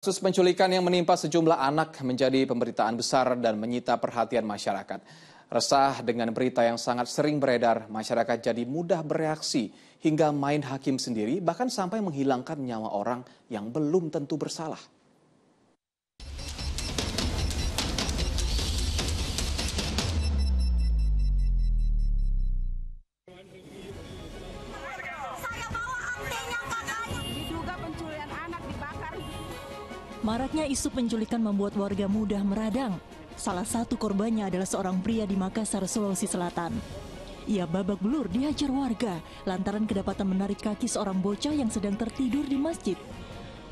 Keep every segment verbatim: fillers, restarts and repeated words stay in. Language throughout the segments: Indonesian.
Kasus penculikan yang menimpa sejumlah anak menjadi pemberitaan besar dan menyita perhatian masyarakat. Resah dengan berita yang sangat sering beredar, masyarakat jadi mudah bereaksi hingga main hakim sendiri, bahkan sampai menghilangkan nyawa orang yang belum tentu bersalah. Maraknya isu penculikan membuat warga mudah meradang. Salah satu korbannya adalah seorang pria di Makassar, Sulawesi Selatan. Ia babak belur dihajar warga lantaran kedapatan menarik kaki seorang bocah yang sedang tertidur di masjid.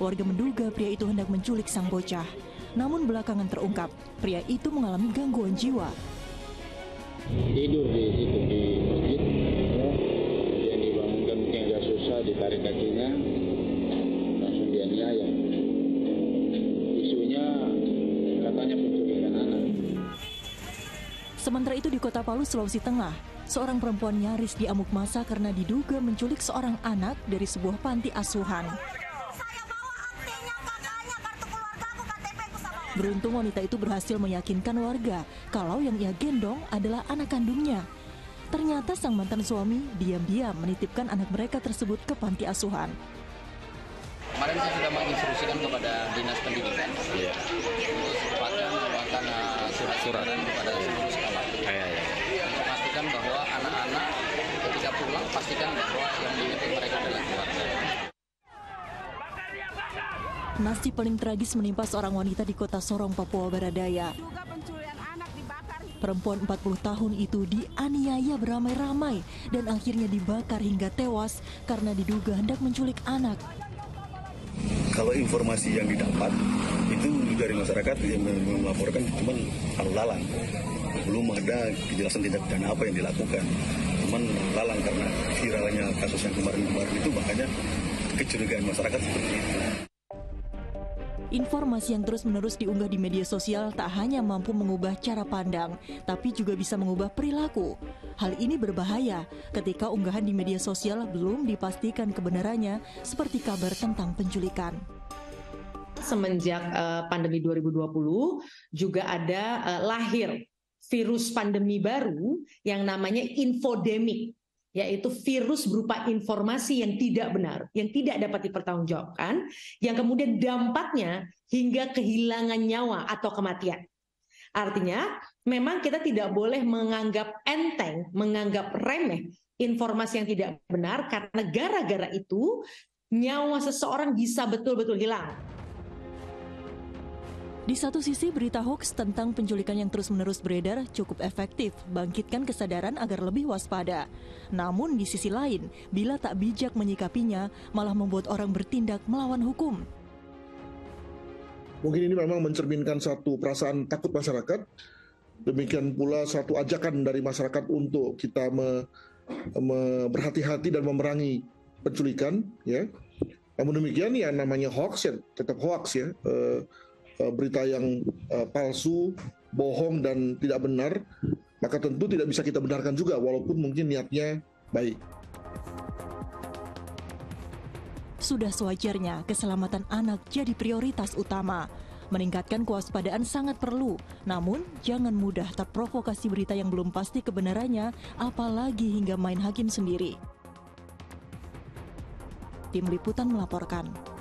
Warga menduga pria itu hendak menculik sang bocah. Namun belakangan terungkap, pria itu mengalami gangguan jiwa. Tidur di situ di masjid, dia dibangunkan mungkin agak susah, ditarik kakinya, langsung dia nyayang. Sementara itu di Kota Palu, Sulawesi Tengah, seorang perempuan nyaris diamuk massa karena diduga menculik seorang anak dari sebuah panti asuhan. Beruntung wanita itu berhasil meyakinkan warga kalau yang ia gendong adalah anak kandungnya. Ternyata sang mantan suami diam-diam menitipkan anak mereka tersebut ke panti asuhan. Kemarin saya sudah menginstruksikan kepada Dinas Pendidikan. Iya. Surat-surat kepada seluruh sekolah. Pastikan bahwa anak-anak ketika pulang pastikan bahwa yang diinginkan mereka adalah keluarga. Nasib paling tragis menimpa seorang wanita di Kota Sorong, Papua Barat Daya. Perempuan empat puluh tahun itu dianiaya beramai-ramai dan akhirnya dibakar hingga tewas karena diduga hendak menculik anak. Kalau informasi yang didapat itu dari masyarakat yang melaporkan cuma lalang, belum ada kejelasan tindak pidana apa yang dilakukan, cuman lalang karena viralnya kasus yang kemarin-kemarin itu, makanya kecurigaan masyarakat seperti itu. Informasi yang terus-menerus diunggah di media sosial tak hanya mampu mengubah cara pandang, tapi juga bisa mengubah perilaku. Hal ini berbahaya ketika unggahan di media sosial belum dipastikan kebenarannya, seperti kabar tentang penculikan. Semenjak uh, pandemi dua ribu dua puluh juga ada uh, lahir virus pandemi baru yang namanya infodemic, yaitu virus berupa informasi yang tidak benar, yang tidak dapat dipertanggungjawabkan, yang kemudian dampaknya hingga kehilangan nyawa atau kematian. Artinya, memang kita tidak boleh menganggap enteng, menganggap remeh informasi yang tidak benar, karena gara-gara itu nyawa seseorang bisa betul-betul hilang. Di satu sisi, berita hoax tentang penculikan yang terus-menerus beredar cukup efektif, bangkitkan kesadaran agar lebih waspada. Namun di sisi lain, bila tak bijak menyikapinya, malah membuat orang bertindak melawan hukum. Mungkin ini memang mencerminkan satu perasaan takut masyarakat, demikian pula satu ajakan dari masyarakat untuk kita me, me, berhati-hati dan memerangi penculikan. Ya. Namun demikian ya namanya hoax, ya, tetap hoax ya. E, berita yang uh, palsu, bohong, dan tidak benar, maka tentu tidak bisa kita benarkan juga, walaupun mungkin niatnya baik. Sudah sewajarnya, keselamatan anak jadi prioritas utama. Meningkatkan kewaspadaan sangat perlu, namun jangan mudah terprovokasi berita yang belum pasti kebenarannya, apalagi hingga main hakim sendiri. Tim Liputan melaporkan.